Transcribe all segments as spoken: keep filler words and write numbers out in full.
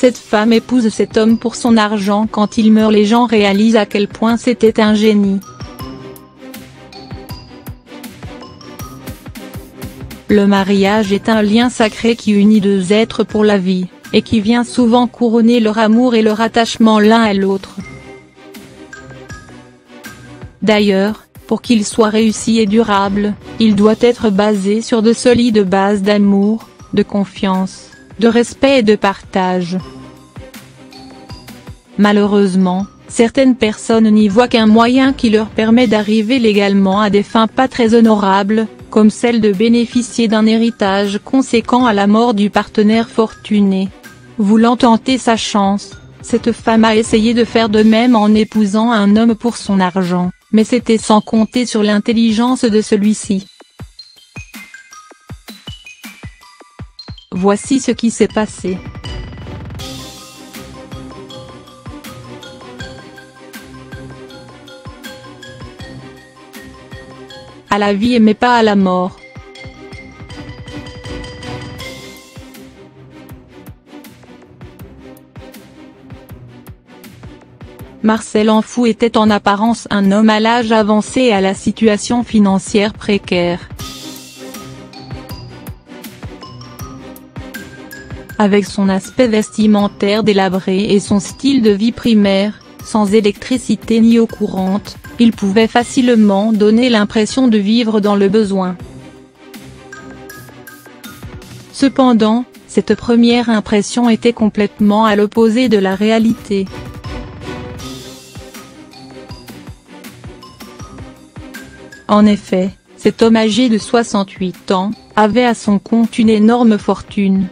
Cette femme épouse cet homme pour son argent. Quand il meurt, les gens réalisent à quel point c'était un génie. Le mariage est un lien sacré qui unit deux êtres pour la vie, et qui vient souvent couronner leur amour et leur attachement l'un à l'autre. D'ailleurs, pour qu'il soit réussi et durable, il doit être basé sur de solides bases d'amour, de confiance, de respect et de partage. Malheureusement, certaines personnes n'y voient qu'un moyen qui leur permet d'arriver légalement à des fins pas très honorables, comme celle de bénéficier d'un héritage conséquent à la mort du partenaire fortuné. Voulant tenter sa chance, cette femme a essayé de faire de même en épousant un homme pour son argent, mais c'était sans compter sur l'intelligence de celui-ci. Voici ce qui s'est passé. À la vie mais pas à la mort. Marcel Enfou était en apparence un homme à l'âge avancé et à la situation financière précaire. Avec son aspect vestimentaire délabré et son style de vie primaire, sans électricité ni eau courante, il pouvait facilement donner l'impression de vivre dans le besoin. Cependant, cette première impression était complètement à l'opposé de la réalité. En effet, cet homme âgé de soixante-huit ans, avait à son compte une énorme fortune.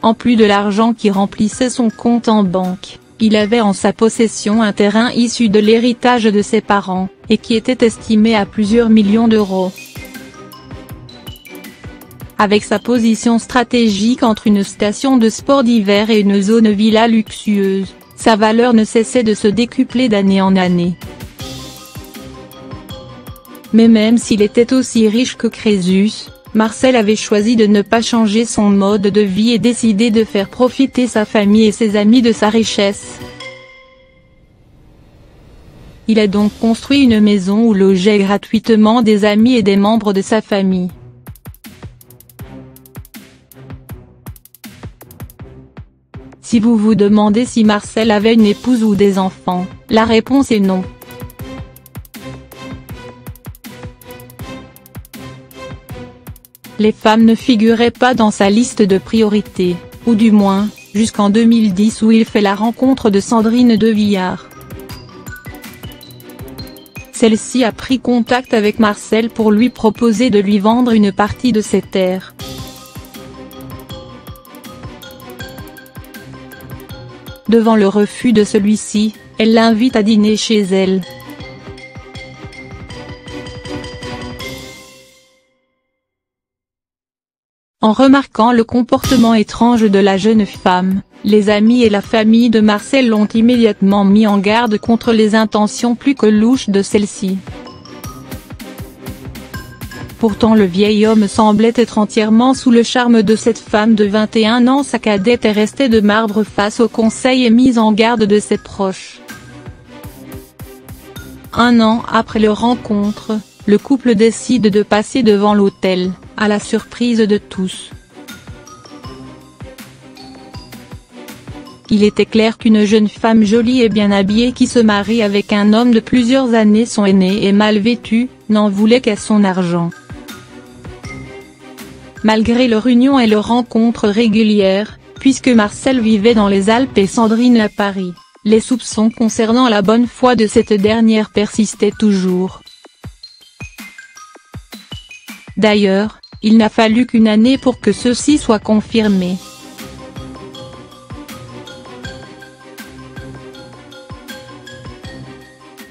En plus de l'argent qui remplissait son compte en banque, il avait en sa possession un terrain issu de l'héritage de ses parents, et qui était estimé à plusieurs millions d'euros. Avec sa position stratégique entre une station de sport d'hiver et une zone villa luxueuse, sa valeur ne cessait de se décupler d'année en année. Mais même s'il était aussi riche que Crésus, Marcel avait choisi de ne pas changer son mode de vie et décidé de faire profiter sa famille et ses amis de sa richesse. Il a donc construit une maison où logeaient gratuitement des amis et des membres de sa famille. Si vous vous demandez si Marcel avait une épouse ou des enfants, la réponse est non. Les femmes ne figuraient pas dans sa liste de priorités, ou du moins, jusqu'en deux mille dix où il fait la rencontre de Sandrine De Villard. Celle-ci a pris contact avec Marcel pour lui proposer de lui vendre une partie de ses terres. Devant le refus de celui-ci, elle l'invite à dîner chez elle. En remarquant le comportement étrange de la jeune femme, les amis et la famille de Marcel l'ont immédiatement mis en garde contre les intentions plus que louches de celle-ci. Pourtant le vieil homme semblait être entièrement sous le charme de cette femme de vingt et un ans. Sa cadette est restée de marbre face aux conseils et mise en garde de ses proches. Un an après leur rencontre, le couple décide de passer devant l'hôtel, à la surprise de tous. Il était clair qu'une jeune femme jolie et bien habillée qui se marie avec un homme de plusieurs années son aîné et mal vêtu, n'en voulait qu'à son argent. Malgré leur union et leur rencontre régulière, puisque Marcel vivait dans les Alpes et Sandrine à Paris, les soupçons concernant la bonne foi de cette dernière persistaient toujours. D'ailleurs, il n'a fallu qu'une année pour que ceci soit confirmé.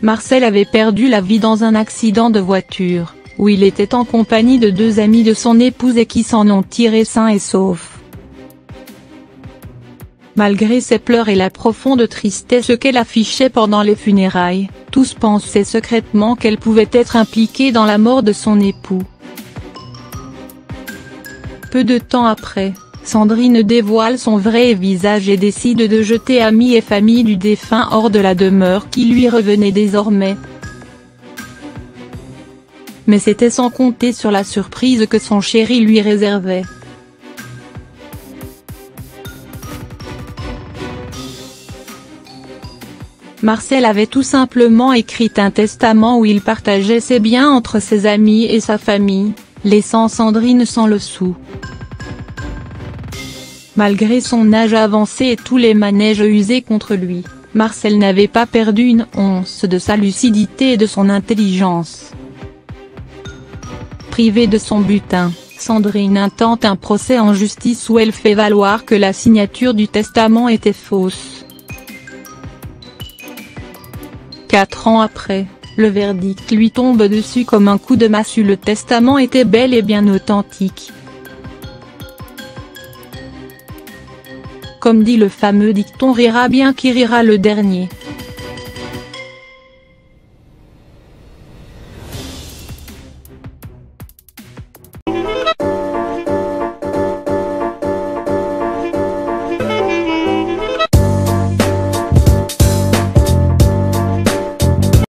Marcel avait perdu la vie dans un accident de voiture, où il était en compagnie de deux amis de son épouse et qui s'en ont tirés sains et saufs. Malgré ses pleurs et la profonde tristesse qu'elle affichait pendant les funérailles, tous pensaient secrètement qu'elle pouvait être impliquée dans la mort de son époux. Peu de temps après, Sandrine dévoile son vrai visage et décide de jeter amis et famille du défunt hors de la demeure qui lui revenait désormais. Mais c'était sans compter sur la surprise que son chéri lui réservait. Marcel avait tout simplement écrit un testament où il partageait ses biens entre ses amis et sa famille, laissant Sandrine sans le sou. Malgré son âge avancé et tous les manèges usés contre lui, Marcel n'avait pas perdu une once de sa lucidité et de son intelligence. Privée de son butin, Sandrine intente un procès en justice où elle fait valoir que la signature du testament était fausse. Quatre ans après, le verdict lui tombe dessus comme un coup de massue. Le testament était bel et bien authentique. Comme dit le fameux dicton, rira bien qui rira le dernier.